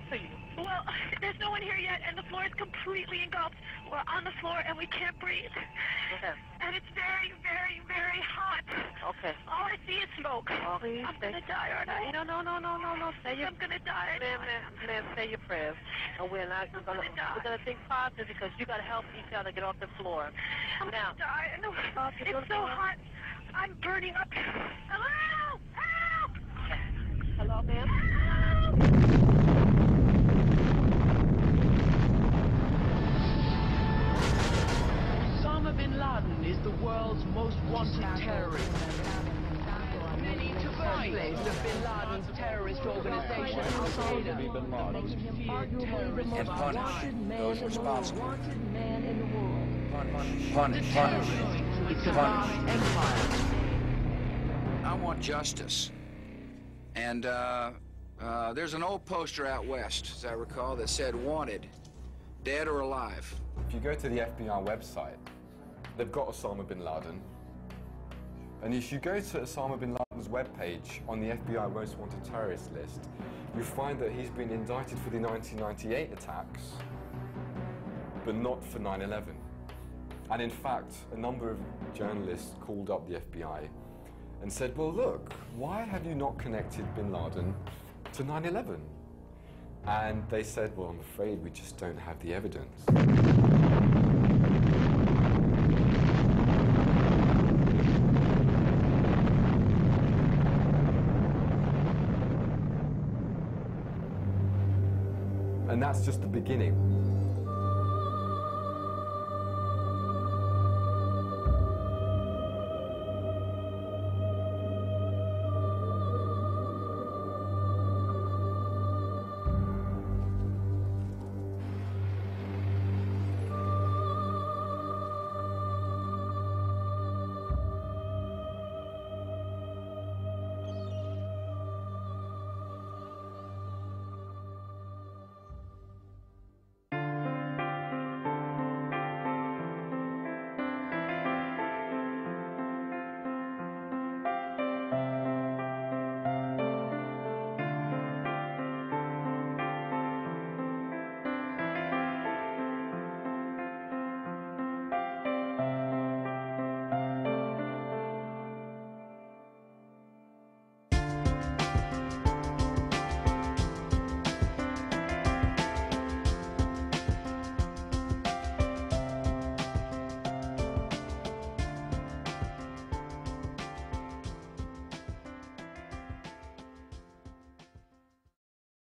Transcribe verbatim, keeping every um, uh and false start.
up for you. Well, there's no one here yet, and the floor is completely engulfed. We're on the floor, and we can't breathe. Okay. And it's very, very, very hot. Okay. All I see is smoke. Oh, please, I'm going to die, aren't I? No, no, no, no, no, no. Say your, I'm going to die. Ma'am, ma'am, ma'am, say your prayers. And we're not going to die. We're going to think positive because you got to help each other get off the floor. I'm going to die. No, oh, it's so hot. I'm burning up. Hello? Help! Hello, ma'am? Help! Osama bin Laden is the world's most wanted terrorist. Many to fight. The bin Laden's terrorist organization, Al Qaeda, and punish those responsible. Punish, punish, punish, punish. I want justice. And uh, uh, there's an old poster out west, as I recall, that said, "Wanted, dead or alive." If you go to the F B I website, they've got Osama bin Laden. And if you go to Osama bin Laden's webpage on the F B I Most Wanted Terrorist list, you find that he's been indicted for the nineteen ninety-eight attacks, but not for nine eleven. And in fact, a number of journalists called up the F B I and said, well, look, why have you not connected bin Laden to nine eleven? And they said, well, I'm afraid we just don't have the evidence. And that's just the beginning.